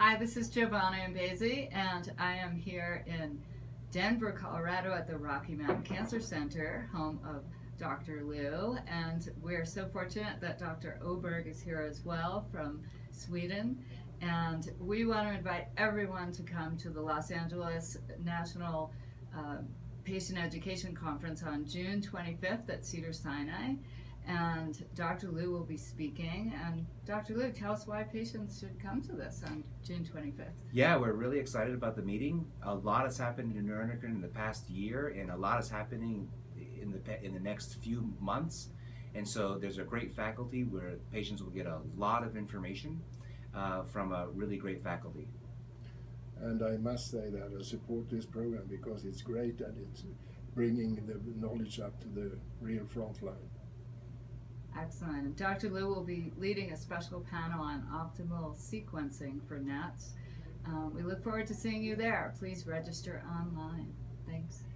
Hi, this is Giovanna Imbesi, and I am here in Denver, Colorado at the Rocky Mountain Cancer Center, home of Dr. Liu, and we're so fortunate that Dr. Oberg is here as well from Sweden, and we want to invite everyone to come to the Los Angeles National Patient Education Conference on June 25th at Cedars-Sinai, and Dr. Liu will be speaking. And Dr. Liu, tell us why patients should come to this on June 25th. Yeah, we're really excited about the meeting. A lot has happened in neuroendocrine in the past year, and a lot is happening in the next few months, and so there's a great faculty where patients will get a lot of information from a really great faculty. And I must say that I support this program because it's great and it's bringing the knowledge up to the real front line. Excellent. Dr. Liu will be leading a special panel on optimal sequencing for NATs. We look forward to seeing you there. Please register online. Thanks.